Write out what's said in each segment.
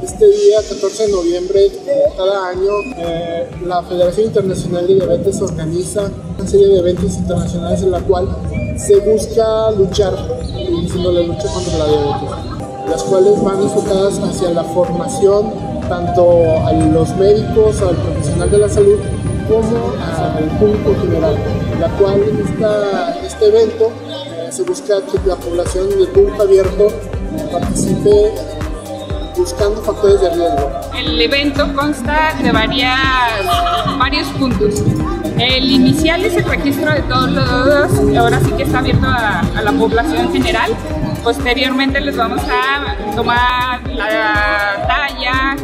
Este día, 14 de noviembre de cada año, la Federación Internacional de Diabetes organiza una serie de eventos internacionales en la cual se busca luchar, diciendo la lucha contra la diabetes, las cuales van enfocadas hacia la formación tanto a los médicos, al profesional de la salud, como al público general, la cual este evento se busca que la población del público abierto participe buscando factores de riesgo. El evento consta de varios puntos. El inicial es el registro de todos los, ahora sí que está abierto a la población en general. Posteriormente les vamos a tomar la talla,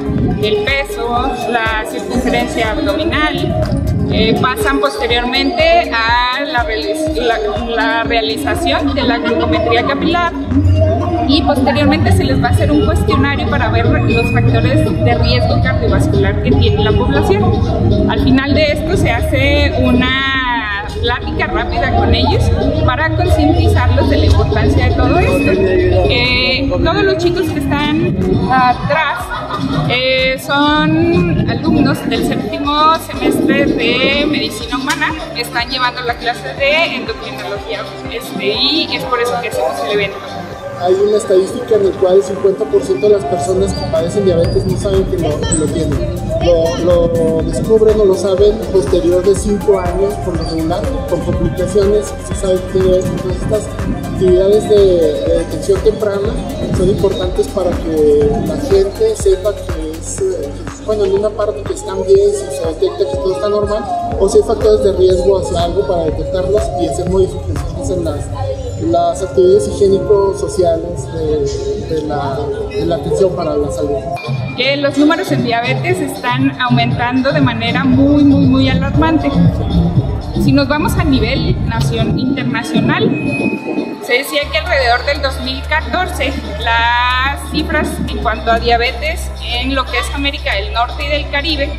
el peso, la circunferencia abdominal. Pasan posteriormente a la realización de la glucometría capilar y posteriormente se les va a hacer un cuestionario para ver los factores de riesgo cardiovascular que tiene la población. Al final de esto se hace una plática rápida con ellos para concientizarlos de la importancia de todo esto. Todos los chicos que están atrás son alumnos del séptimo semestre de Medicina Humana, están llevando la clase de Endocrinología y es por eso que hacemos el evento. Hay una estadística en la cual el 50% de las personas que padecen diabetes no saben que lo tienen. Lo descubren o lo saben posterior de 5 años por lo regular, por complicaciones, se sabe que entonces estas actividades de detección temprana son importantes para que la gente sepa que en una parte que están bien, si se detecta que todo está normal, o si hay factores de riesgo hacia algo para detectarlos y hacer modificaciones en las actividades higiénico-sociales de la atención para la salud. Los números en diabetes están aumentando de manera muy alarmante. Si nos vamos a nivel internacional, se decía que alrededor del 2014 las cifras en cuanto a diabetes en lo que es América del Norte y del Caribe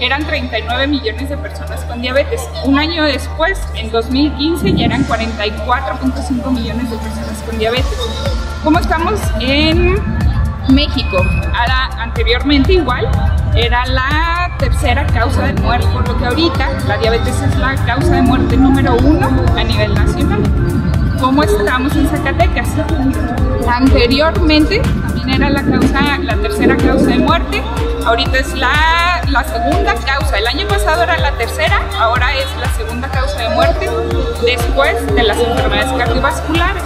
eran 39 millones de personas con diabetes. Un año después, en 2015, ya eran 44.5 millones de personas con diabetes. ¿Cómo estamos en México? Ahora, anteriormente igual, era la tercera causa de muerte, por lo que ahorita la diabetes es la causa de muerte número 1 a nivel nacional. ¿Cómo estamos en Zacatecas? Anteriormente también era la tercera causa de muerte, ahorita es la segunda causa. El año pasado era la tercera, ahora es la segunda causa de muerte después de las enfermedades cardiovasculares.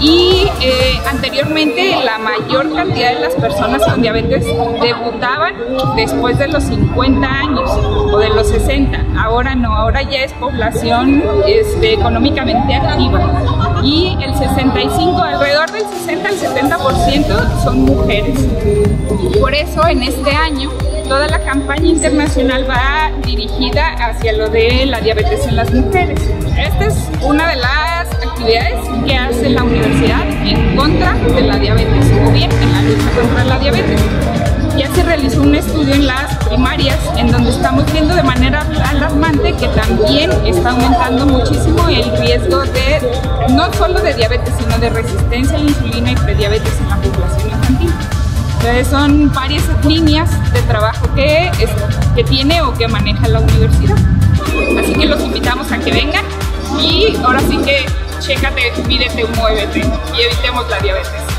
Y anteriormente la mayor cantidad de las personas con diabetes debutaban después de los 50 años o de los 60, ahora no, ahora ya es población económicamente activa y el 65, alrededor del 60 al 70% son mujeres. Por eso en este año toda la campaña internacional va dirigida hacia lo de la diabetes en las mujeres. Esta es una de las actividades que hace la universidad en contra de la diabetes o bien en la lucha contra la diabetes. Ya se realizó un estudio en las primarias en donde estamos viendo de manera alarmante que también está aumentando muchísimo el riesgo de no solo de diabetes sino de resistencia a la insulina y prediabetes en la población infantil. Entonces son varias líneas de trabajo que tiene o que maneja la universidad. Así que los invitamos a que vengan y ahora sí que chécate, mídete, muévete y evitemos la diabetes.